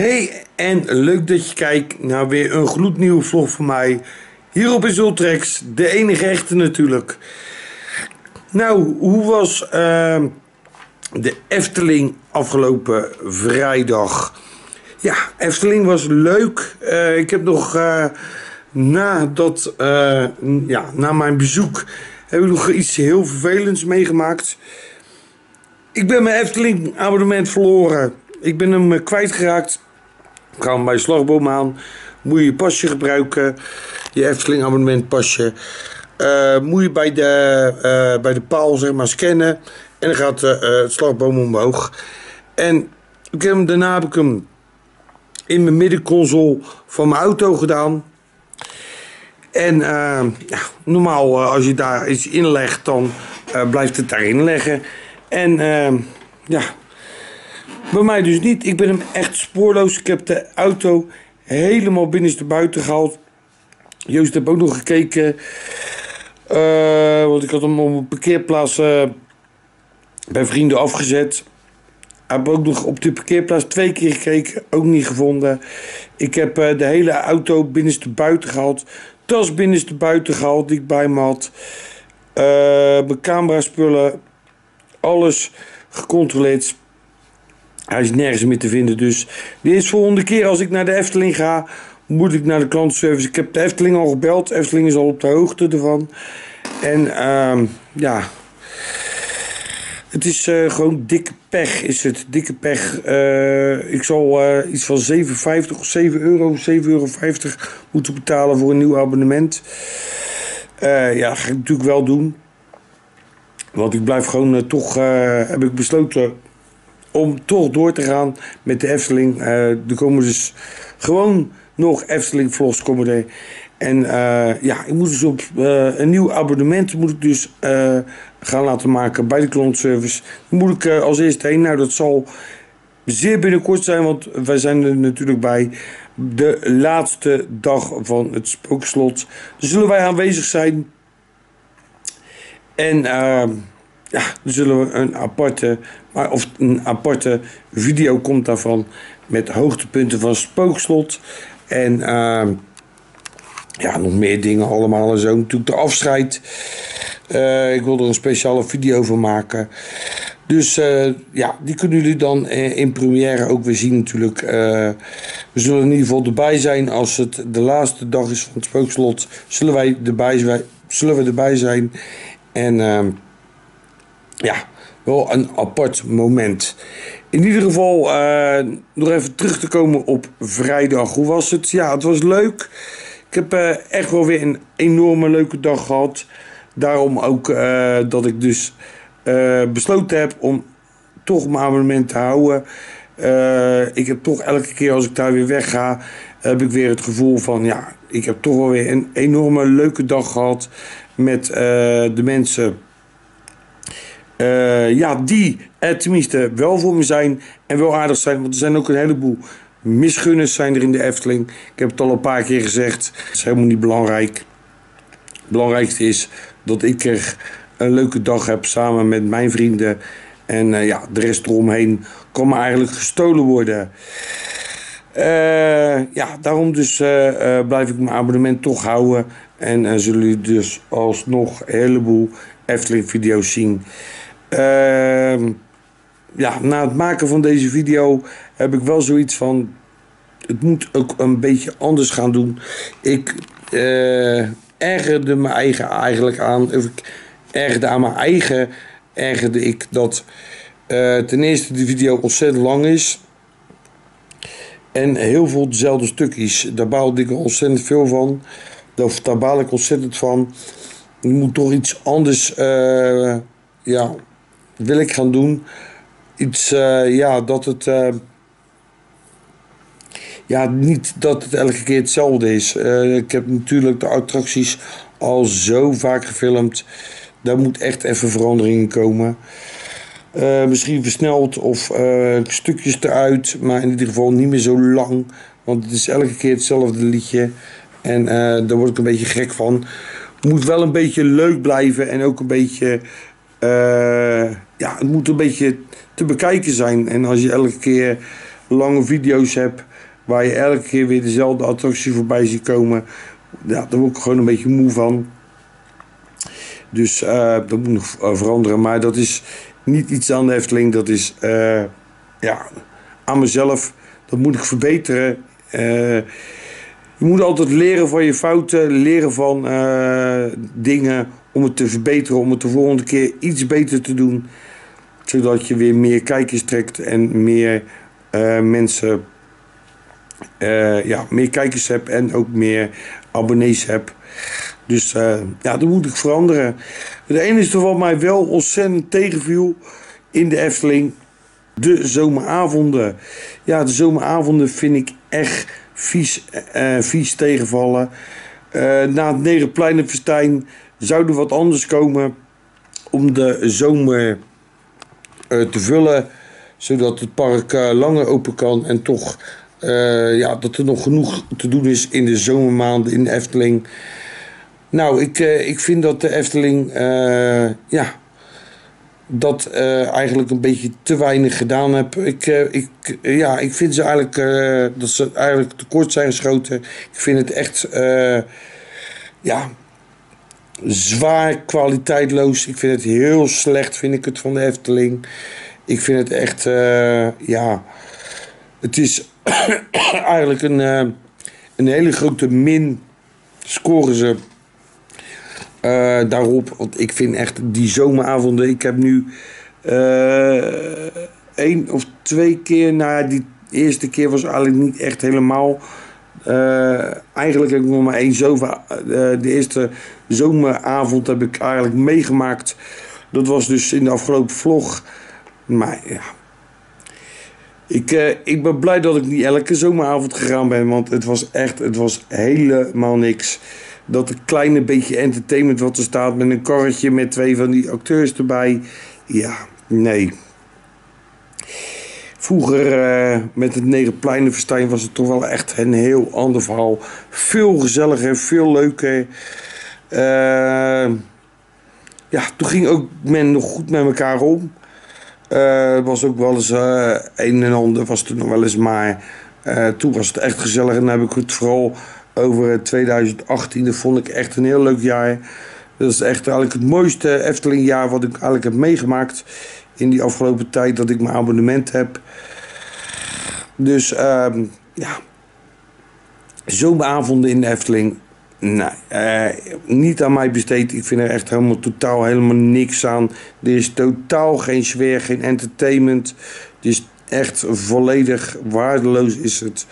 Hey en leuk dat je kijkt naar weer een gloednieuwe vlog van mij hier op ItzUltraxx, de enige echte natuurlijk. Nou, hoe was de Efteling afgelopen vrijdag? Ja, Efteling was leuk. Ik heb nog na mijn bezoek heb ik nog iets heel vervelends meegemaakt. Ik ben mijn Efteling abonnement verloren. Ik ben hem kwijtgeraakt. Ik kwam bij Slagboom aan. Moet je je pasje gebruiken. Je Efteling abonnement pasje. Moet je bij de paal zeg maar scannen. En dan gaat het Slagboom omhoog. En ik heb hem, daarna heb ik hem in mijn middenconsole van mijn auto gedaan. En normaal als je daar iets inlegt dan blijft het daarin leggen. En ja... Bij mij dus niet. Ik ben hem echt spoorloos. Ik heb de auto helemaal binnenstebuiten gehaald. Joost heb ook nog gekeken. Want ik had hem op een parkeerplaats bij vrienden afgezet. Ik heb ook nog op de parkeerplaats 2 keer gekeken. Ook niet gevonden. Ik heb de hele auto binnenstebuiten gehaald. Tas binnenstebuiten gehaald die ik bij me had. Mijn camera spullen. Alles gecontroleerd. Hij is nergens meer te vinden, dus de eerste volgende keer als ik naar de Efteling ga, moet ik naar de klantenservice. Ik heb de Efteling al gebeld, Efteling is al op de hoogte ervan. En ja, het is gewoon dikke pech, is het, dikke pech. Ik zal iets van €7,50 moeten betalen voor een nieuw abonnement. Ja, dat ga ik natuurlijk wel doen. Want ik blijf gewoon toch, heb ik besloten om toch door te gaan met de Efteling. Er komen dus gewoon nog Efteling vlogs komen. En ja, ik moet dus op een nieuw abonnement moet ik dus gaan laten maken bij de klantservice. Dan moet ik als eerste heen. Nou, dat zal zeer binnenkort zijn, want wij zijn er natuurlijk bij de laatste dag van het Spookslot. Dus zullen wij aanwezig zijn. En ja, dan zullen we een aparte video komt daarvan met hoogtepunten van Spookslot en ja, nog meer dingen allemaal en zo. Natuurlijk de afscheid. Ik wil er een speciale video van maken. Dus ja, die kunnen jullie dan in première ook weer zien natuurlijk. We zullen in ieder geval erbij zijn als het de laatste dag is van het Spookslot. Zullen we erbij zijn. En ja, wel een apart moment. In ieder geval, nog even terug te komen op vrijdag. Hoe was het? Ja, het was leuk. Ik heb echt wel weer een enorme leuke dag gehad. Daarom ook dat ik dus besloten heb om toch mijn abonnement te houden. Ik heb toch elke keer als ik daar weer weg ga, heb ik weer het gevoel van, ja, ik heb toch wel weer een enorme leuke dag gehad met de mensen. Ja, die er tenminste wel voor me zijn en wel aardig zijn, want er zijn ook een heleboel misgunners zijn er in de Efteling. Ik heb het al een paar keer gezegd, dat is helemaal niet belangrijk. Het belangrijkste is dat ik er een leuke dag heb samen met mijn vrienden en ja, de rest eromheen kan me eigenlijk gestolen worden. Ja, daarom dus blijf ik mijn abonnement toch houden en zullen jullie dus alsnog een heleboel Efteling video's zien. Ja, na het maken van deze video heb ik wel zoiets van, het moet ook een beetje anders gaan doen. Ik ergerde me eigenlijk aan, of ik ergerde aan mijn eigen, ergerde ik dat ten eerste de video ontzettend lang is en heel veel dezelfde stukjes. Daar baalde ik ontzettend veel van. Daar baal ik ontzettend van. Ik moet toch iets anders, ja, wil ik gaan doen. Iets, ja, dat het, ja, niet dat het elke keer hetzelfde is. Ik heb natuurlijk de attracties al zo vaak gefilmd. Daar moet echt even verandering in komen. Misschien versneld of stukjes eruit, maar in ieder geval niet meer zo lang. Want het is elke keer hetzelfde liedje en daar word ik een beetje gek van. Het moet wel een beetje leuk blijven en ook een beetje, ja, het moet een beetje te bekijken zijn. En als je elke keer lange video's hebt waar je elke keer weer dezelfde attractie voorbij ziet komen, ja, daar word ik gewoon een beetje moe van. Dus dat moet nog veranderen, maar dat is niet iets aan de Efteling, dat is ja, aan mezelf. Dat moet ik verbeteren. Je moet altijd leren van je fouten, leren van dingen om het te verbeteren, om het de volgende keer iets beter te doen, zodat je weer meer kijkers trekt en meer mensen, ja, meer kijkers hebt en ook meer abonnees hebt. Dus ja, dat moet ik veranderen. Het enige wat mij wel ontzettend tegenviel in de Efteling, de zomeravonden. Ja, de zomeravonden vind ik echt vies tegenvallen. Na het Negenpleinenverstijn zou er wat anders komen om de zomer te vullen, zodat het park langer open kan en toch ja, dat er nog genoeg te doen is in de zomermaanden in de Efteling. Nou, ik vind dat de Efteling ja, dat eigenlijk een beetje te weinig gedaan heeft. Ja, ik vind ze eigenlijk, dat ze eigenlijk tekort zijn geschoten. Ik vind het echt ja, zwaar kwaliteitloos. Ik vind het heel slecht, vind ik het, van de Efteling. Ik vind het echt, ja, het is eigenlijk een hele grote min, scoren ze daarop. Want ik vind echt die zomeravonden, ik heb nu 1 of 2 keer, nou, die eerste keer was eigenlijk niet echt helemaal, eigenlijk heb ik nog maar 1 zomer, de eerste zomeravond heb ik eigenlijk meegemaakt. Dat was dus in de afgelopen vlog. Maar ja, ik ben blij dat ik niet elke zomeravond gegaan ben, want het was echt, het was helemaal niks. Dat een kleine beetje entertainment wat er staat met een karretje met 2 van die acteurs erbij. Ja, nee. Vroeger met het Negenpleinenverstijn was het toch wel echt een heel ander verhaal. Veel gezelliger, veel leuker. Ja, toen ging ook men nog goed met elkaar om. Was ook wel eens een en ander, was toen nog wel eens, maar toen was het echt gezellig. En dan heb ik het vooral over 2018, dat vond ik echt een heel leuk jaar. Dat is echt eigenlijk het mooiste Eftelingjaar wat ik eigenlijk heb meegemaakt in die afgelopen tijd dat ik mijn abonnement heb. Dus ja, zomeravonden in de Efteling, nee, niet aan mij besteed. Ik vind er echt helemaal niks aan. Er is totaal geen sfeer, geen entertainment. Het is echt volledig waardeloos is het.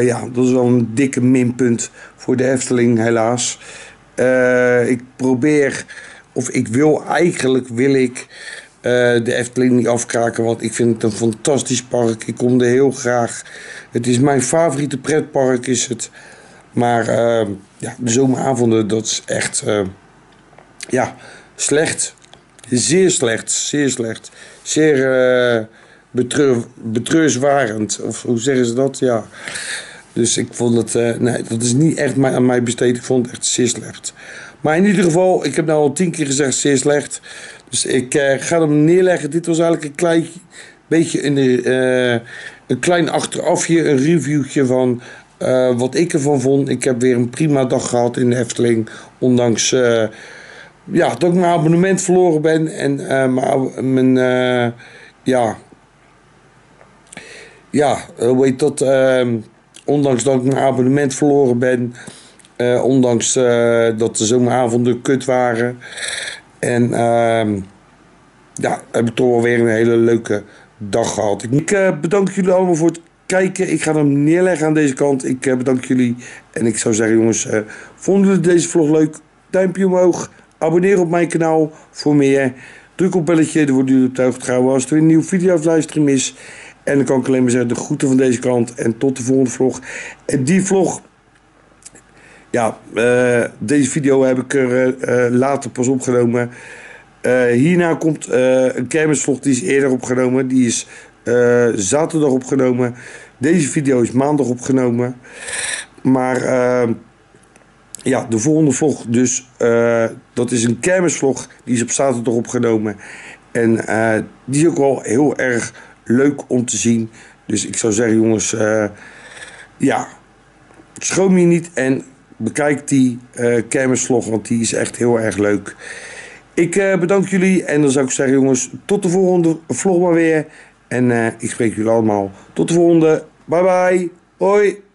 Ja, dat is wel een dikke minpunt voor de Efteling, helaas. Ik probeer, of ik wil eigenlijk, de Efteling niet afkraken, want ik vind het een fantastisch park. Ik kom er heel graag. Het is mijn favoriete pretpark, is het. Maar ja, de zomeravonden, dat is echt ja, slecht. Zeer slecht, zeer slecht. Zeer betreurenswarend. Of hoe zeggen ze dat? Ja. Dus ik vond het, nee, dat is niet echt aan mij besteed. Ik vond het echt zeer slecht. Maar in ieder geval, ik heb nou al 10 keer gezegd zeer slecht. Dus ik ga hem neerleggen. Dit was eigenlijk een klein beetje een klein achterafje, een reviewtje van wat ik ervan vond. Ik heb weer een prima dag gehad in de Efteling. Ondanks ja, dat ik mijn abonnement verloren ben. En mijn ja, hoe heet dat? Ondanks dat ik mijn abonnement verloren ben. Ondanks dat de zomeravonden kut waren. En ja, heb ik toch wel weer een hele leuke dag gehad. Ik bedank jullie allemaal voor het kijken. Ik ga hem neerleggen aan deze kant. Ik bedank jullie. En ik zou zeggen, jongens, vonden jullie deze vlog leuk? Duimpje omhoog. Abonneer op mijn kanaal voor meer. Druk op belletje, dan worden jullie op de hoogte gehouden als er weer een nieuwe video of livestream is. En dan kan ik alleen maar zeggen, de groeten van deze kant en tot de volgende vlog. En die vlog, ja, deze video heb ik er later pas opgenomen. Hierna komt een kermisvlog, die is eerder opgenomen. Die is zaterdag opgenomen. Deze video is maandag opgenomen. Maar ja, de volgende vlog dus, dat is een kermisvlog. Die is op zaterdag opgenomen. En die is ook wel heel erg leuk om te zien. Dus ik zou zeggen, jongens, ja, schroom je niet en bekijk die kermisvlog, want die is echt heel erg leuk. Ik bedank jullie en dan zou ik zeggen, jongens, tot de volgende vlog maar weer. En ik spreek jullie allemaal. Tot de volgende. Bye bye. Hoi.